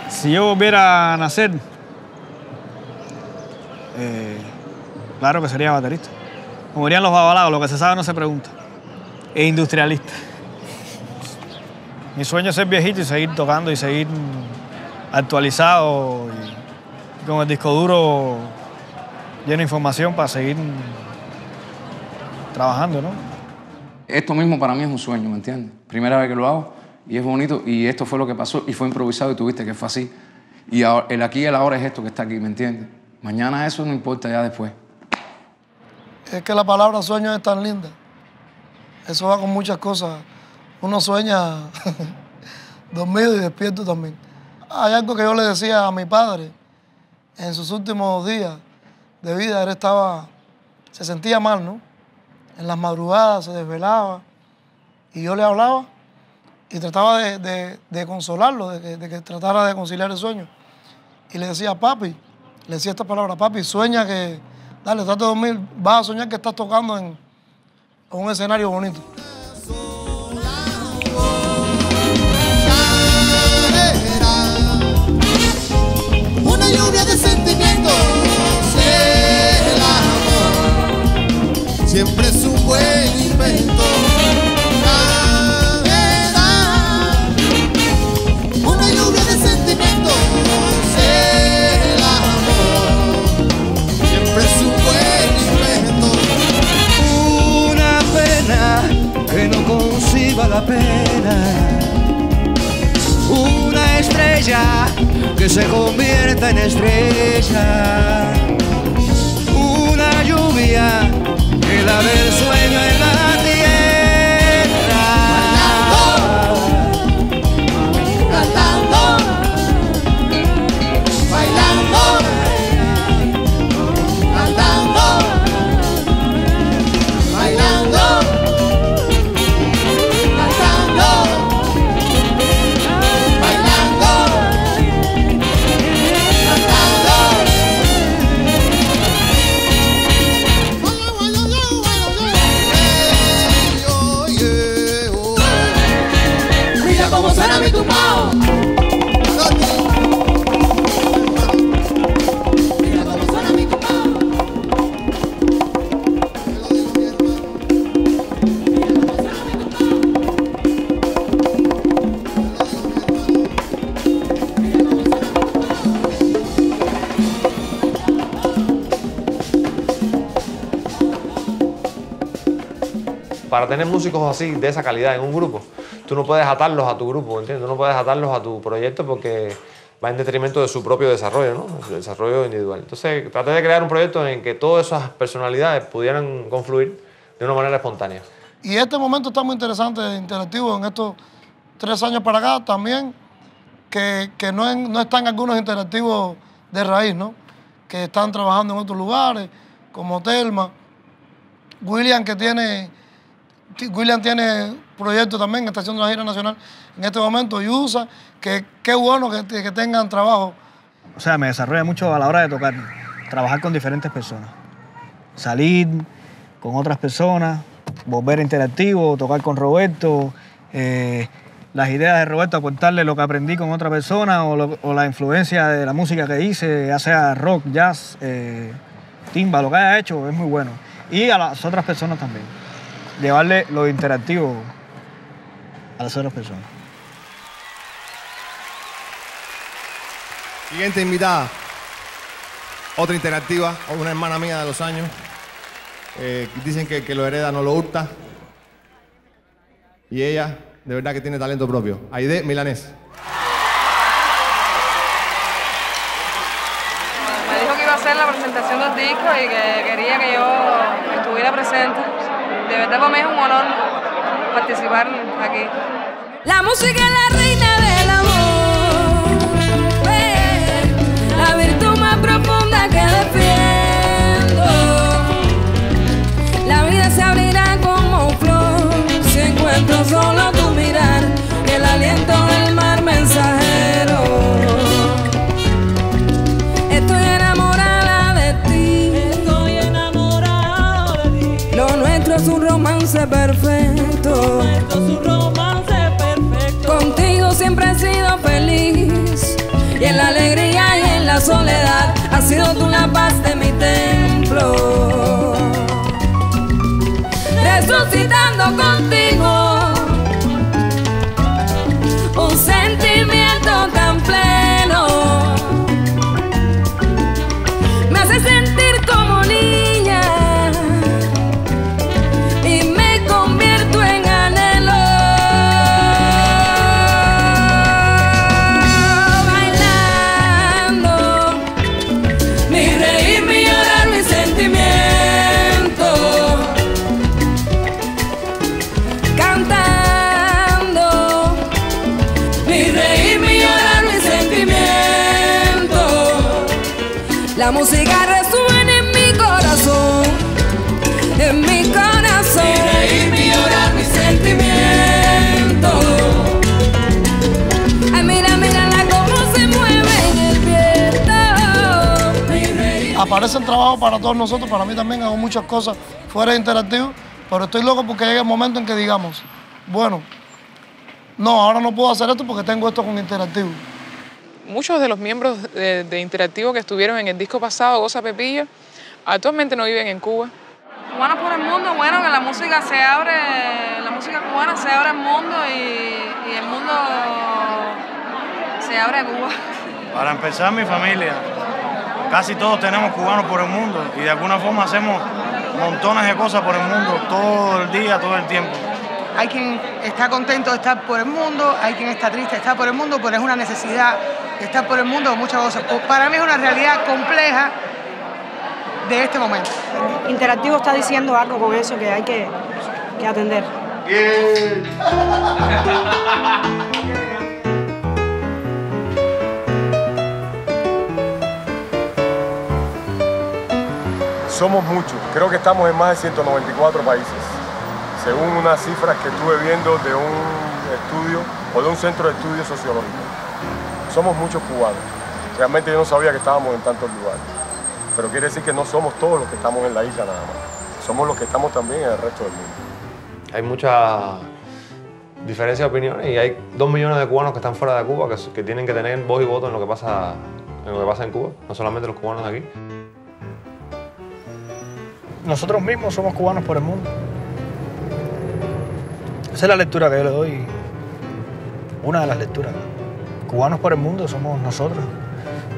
Si yo volviera a nacer, claro que sería baterista. Como dirían los babalados, lo que se sabe no se pregunta. E industrialista. Mi sueño es ser viejito y seguir tocando y seguir actualizado y con el disco duro lleno de información para seguir trabajando, ¿no? Esto mismo para mí es un sueño, ¿me entiendes? Primera vez que lo hago y es bonito y esto fue lo que pasó y fue improvisado y tuviste que fue así. Y ahora, el aquí y el ahora es esto que está aquí, ¿me entiendes? Mañana eso no importa ya después. Es que la palabra sueño es tan linda. Eso va con muchas cosas. Uno sueña dormido y despierto también. Hay algo que yo le decía a mi padre en sus últimos días de vida. Él estaba, se sentía mal, ¿no? En las madrugadas se desvelaba y yo le hablaba y trataba de consolarlo, de que tratara de conciliar el sueño. Y le decía, papi, le decía esta palabra, papi, sueña que, dale, trata de dormir, vas a soñar que estás tocando en un escenario bonito. Una lluvia de sentimientos, el amor siempre es un buen invento. Una lluvia de sentimientos, el amor siempre es un buen invento. Una pena que no conciba la pena. Una estrella que se convierta en estrella. Una lluvia que lave el sueño en la tierra. Bailando, cantando, bailando, cantando, bailando. Para tener músicos así, de esa calidad, en un grupo, tú no puedes atarlos a tu grupo, ¿entiendes? Tú no puedes atarlos a tu proyecto porque va en detrimento de su propio desarrollo, ¿no? El desarrollo individual. Entonces, traté de crear un proyecto en que todas esas personalidades pudieran confluir de una manera espontánea. Y este momento está muy interesante, interactivo, en estos 3 años para acá también, que no están algunos interactivos de raíz, ¿no? Que están trabajando en otros lugares, como Telma. William tiene proyectos también, está haciendo una gira nacional en este momento, y USA, que qué bueno que tengan trabajo. O sea, me desarrolla mucho a la hora de tocar, trabajar con diferentes personas. Salir con otras personas, volver a Interactivo, tocar con Roberto, las ideas de Roberto, aportarle lo que aprendí con otra persona o la influencia de la música que hice, ya sea rock, jazz, timba, lo que haya hecho, es muy bueno. Y a las otras personas también. Llevarle lo interactivo a las otras personas. Siguiente invitada. Otra interactiva, una hermana mía de los años. Dicen que lo hereda, no lo hurta. Y ella, de verdad que tiene talento propio. Haydee Milanés. Me dijo que iba a hacer la presentación del disco y que quería que yo estuviera presente. De verdad para mí es un honor participar aquí. La música es la reina del amor, la virtud más profunda que defiendo. La vida se abrirá como flor, si encuentro solo tu mirar, el aliento del mar mensajero. Estoy enamorada de ti, estoy enamorada. romance perfecto. Contigo siempre he sido feliz, y en la alegría y en la soledad has sido tú la paz de mi templo. Resucitando contigo un sentimiento tan pleno, me hace sentir como niña y me convierto en anhelo. Bailando mi reír, mi llorar, mi sentimiento, cantando. La música resuena en mi corazón, en mi corazón. Mi reír, mi llorar, mi sentimiento. Ay, mira, mírala cómo se mueve en el viento. Mi reír. Aparecen trabajos para todos nosotros, para mí también, hago muchas cosas fuera de Interactivo, pero estoy loco porque llega el momento en que digamos, bueno, no, ahora no puedo hacer esto porque tengo esto con Interactivo. Muchos de los miembros de Interactivo que estuvieron en el disco pasado, Goza Pepillo, actualmente no viven en Cuba. Cubanos por el mundo, bueno, que la música se abre, la música cubana se abre al mundo y el mundo se abre a Cuba. Para empezar, mi familia, casi todos tenemos cubanos por el mundo y de alguna forma hacemos montones de cosas por el mundo, todo el día, todo el tiempo. Hay quien está contento de estar por el mundo, hay quien está triste de estar por el mundo, pero es una necesidad. Estar por el mundo, muchas cosas. Para mí es una realidad compleja de este momento. Interactivo está diciendo algo con eso que hay que atender. Bien. Somos muchos, creo que estamos en más de 194 países, según unas cifras que estuve viendo de un estudio o de un centro de estudios sociológicos. Somos muchos cubanos. Realmente yo no sabía que estábamos en tantos lugares. Pero quiere decir que no somos todos los que estamos en la isla nada más. Somos los que estamos también en el resto del mundo. Hay mucha diferencia de opiniones y hay 2 millones de cubanos que están fuera de Cuba que tienen que tener voz y voto en lo que pasa en Cuba. No solamente los cubanos de aquí. Nosotros mismos somos cubanos por el mundo. Esa es la lectura que yo le doy. Una de las lecturas. Cubanos por el mundo somos nosotros,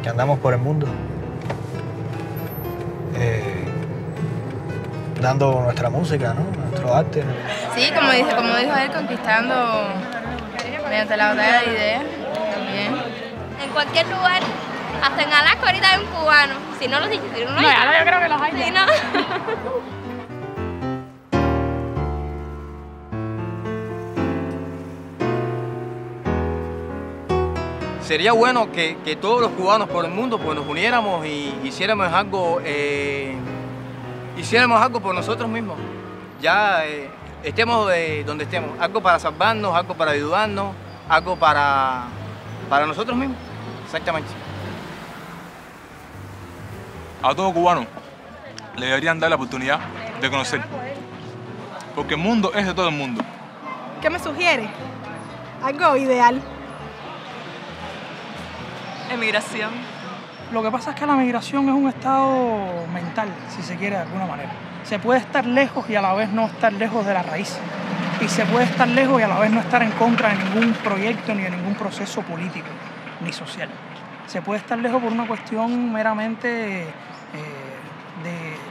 que andamos por el mundo, dando nuestra música, ¿no? Nuestro arte. Sí, como dijo él, conquistando mediante la batalla de ideas también. En cualquier lugar, hasta en Alaska ahorita hay un cubano, si no los dije, si no, ahora yo creo que los hay. ¿Sí, no? Sería bueno que todos los cubanos por el mundo pues, nos uniéramos y hiciéramos algo por nosotros mismos. Ya estemos donde estemos, algo para salvarnos, algo para ayudarnos, algo para nosotros mismos. Exactamente. A todo cubano le deberían dar la oportunidad de conocer, porque el mundo es de todo el mundo. ¿Qué me sugiere? Algo ideal. Emigración. Lo que pasa es que la migración es un estado mental, si se quiere de alguna manera. Se puede estar lejos y a la vez no estar lejos de la raíz. Y se puede estar lejos y a la vez no estar en contra de ningún proyecto ni de ningún proceso político ni social. Se puede estar lejos por una cuestión meramente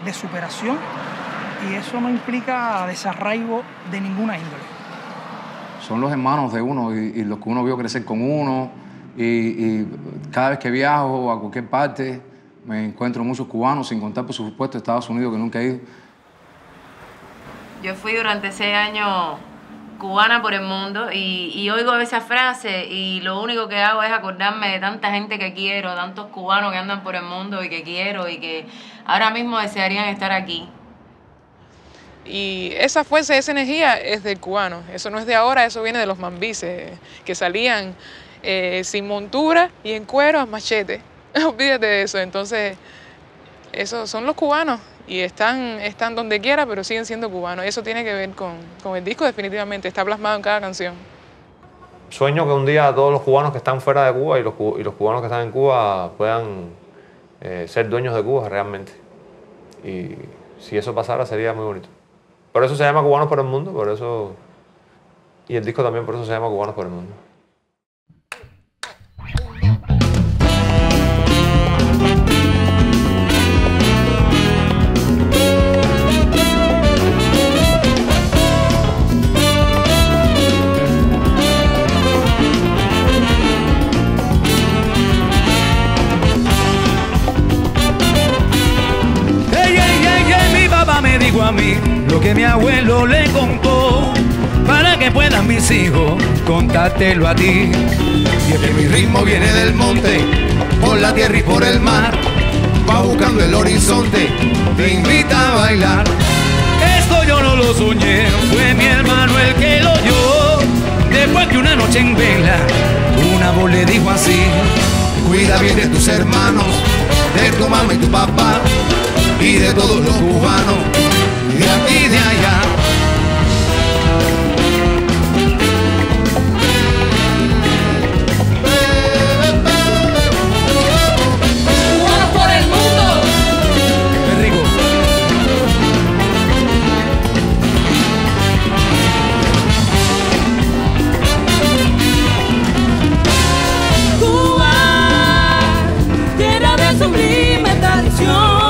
de superación y eso no implica desarraigo de ninguna índole. Son los hermanos de uno y los que uno vio crecer con uno. Y cada vez que viajo a cualquier parte me encuentro muchos cubanos, sin contar por supuesto Estados Unidos, que nunca he ido. Yo fui durante 6 años cubana por el mundo y oigo esa frase y lo único que hago es acordarme de tanta gente que quiero, tantos cubanos que andan por el mundo y que quiero y que ahora mismo desearían estar aquí. Y esa fuerza, esa energía es del cubano, eso no es de ahora, eso viene de los mambises que salían sin montura y en cuero a machete. Olvídate de eso. Entonces, Esos son los cubanos y están donde quiera, pero siguen siendo cubanos. Eso tiene que ver con el disco definitivamente, está plasmado en cada canción. Sueño que un día todos los cubanos que están fuera de Cuba y los cubanos que están en Cuba puedan ser dueños de Cuba realmente. Y si eso pasara sería muy bonito. Por eso se llama Cubanos por el Mundo, por eso... Y el disco también por eso se llama Cubanos por el Mundo. Lo que mi abuelo le contó, para que puedan mis hijos contártelo a ti. Y es que mi ritmo viene del monte, por la tierra y por el mar, va buscando el horizonte, te invita a bailar. Esto yo no lo soñé, fue mi hermano el que lo oyó, después que una noche en vela, una voz le dijo así: cuida bien de tus hermanos, de tu mamá y tu papá, y de todos los cubanos, de aquí y de allá. ¡Cubanos por el mundo! ¡Qué rico! Cuba, tierra de sublime tradición.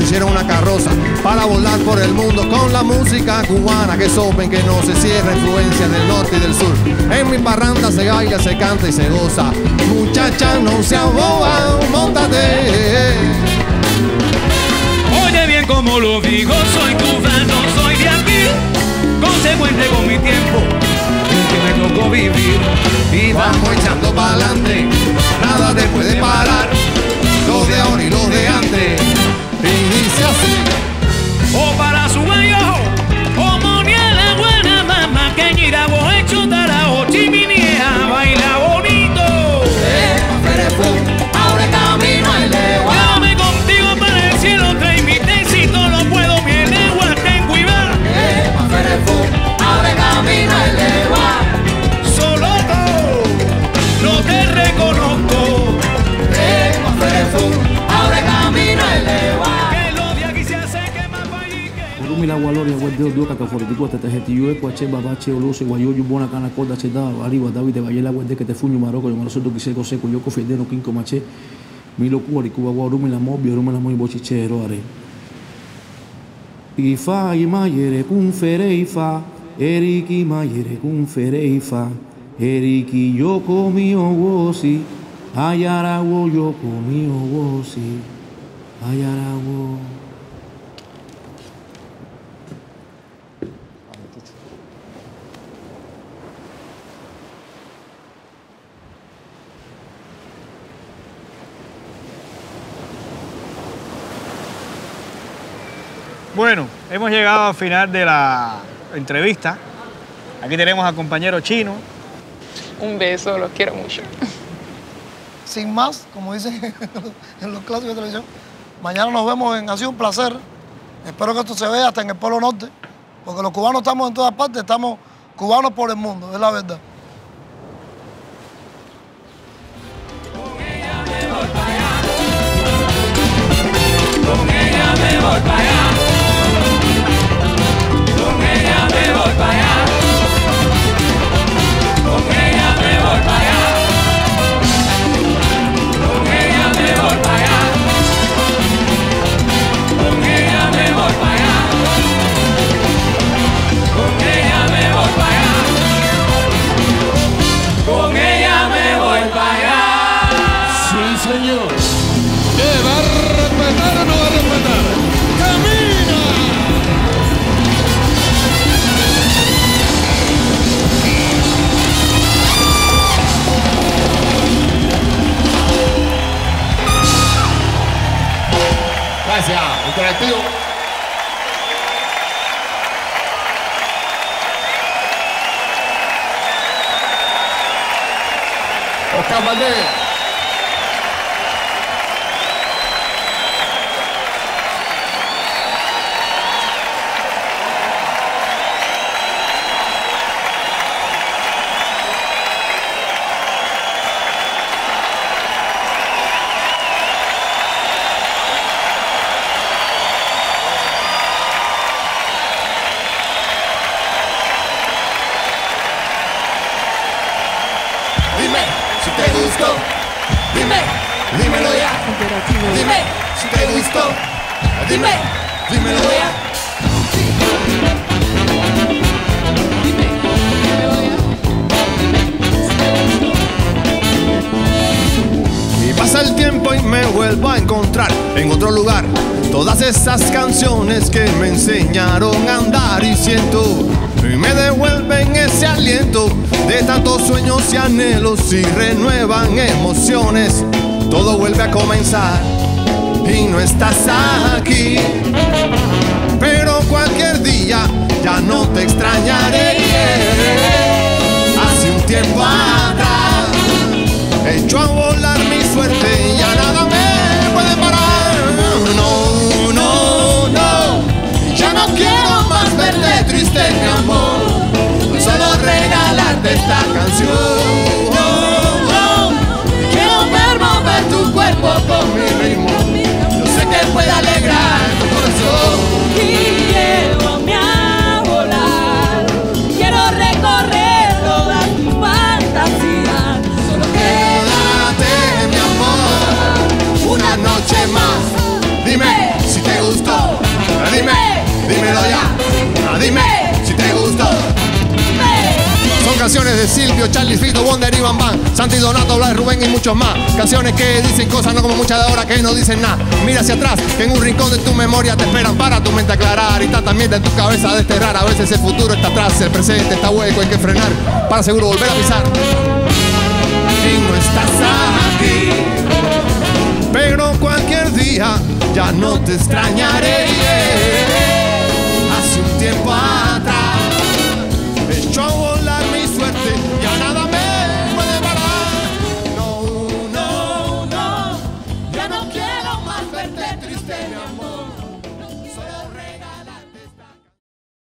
Hicieron una carroza para volar por el mundo con la música cubana, que sopen, que no se cierra, influencia del norte y del sur. En mi parranda se baila, se canta y se goza. Muchacha, no seas boba, móntate. Oye bien como lo digo, soy cubano, soy de aquí, consecuente con mi tiempo, que me tocó vivir. Y vamos echando pa'lante, nada te puede parar, los de ahora y los de antes. Inicia así. O para su mayor, como ni a la buena mamá, que mira vos echotara o chiminea, baila bonito. Ahora camino al legua. Llévame contigo para el cielo, trae mi tecito, no puedo mi legua, tengo y va. Ahora camino al legua. Solo no te reconozco. Ahora camino al legua. La Gualoria, Guardeo, Duca, Caforiticota, Tajetiue, Cuache, Babache, Oloso, Guayoyo, Bona, Canacorda, Chedá, Arriba, David, Bayela, Guarde, que te fuño, Maroco, Marosoto, Quiseco, Seco, Yoco, Federo, Quinco, Maché, Milo, Cuba, Cuba, Guarum, la Mobio, Roma, la Moy, Bochiche, Roare. Ifa, Imayere, Cunfereifa, Eriki, Mayere, Cunfereifa, Eriki, yo comí ogosi, Ayarago, yo comí ogosi, Ayarago. Bueno, hemos llegado al final de la entrevista. Aquí tenemos al compañero Chino. Un beso, los quiero mucho. Sin más, como dicen en los clásicos de televisión, mañana nos vemos en Ha sido un placer. Espero que esto se vea hasta en el Polo Norte, porque los cubanos estamos en todas partes, estamos cubanos por el mundo, es la verdad. Con ella me voy para allá. Para allá. Con ella me voy para allá. Con ella me voy para allá. Con ella me voy para allá. Con ella me voy para allá. Con ella me voy para allá. Sí, señor. ¿Qué va a respetar o no va a respetar? está Valdés. Esas canciones que me enseñaron a andar y siento y me devuelven ese aliento de tantos sueños y anhelos y renuevan emociones. Todo vuelve a comenzar y no estás aquí, pero cualquier día ya no te extrañaré. Hace un tiempo atrás echó a volar mi suerte y ya nada me puede parar. Quiero más verte triste, mi amor, solo regalarte esta canción. Oh, oh. Quiero ver mover tu cuerpo con mi ritmo, yo sé que puede alegrar tu corazón. Y llévame a volar, quiero recorrer toda tu fantasía. Solo quédate, mi amor, una noche más. Dime si te gustó, dime. Dímelo ya, dime si te gustó. Son canciones de Silvio, Charlie, Fito, Wonder y Van Van, Santi, Donato, Blas, Rubén y muchos más. Canciones que dicen cosas, no como muchas de ahora que no dicen nada. Mira hacia atrás, que en un rincón de tu memoria te esperan para tu mente aclarar y también en tu cabeza desterrar. A veces el futuro está atrás, el presente está hueco, hay que frenar para seguro volver a pisar. Y no estás aquí, pero cualquier día ya no te extrañaré. Tiempo atrás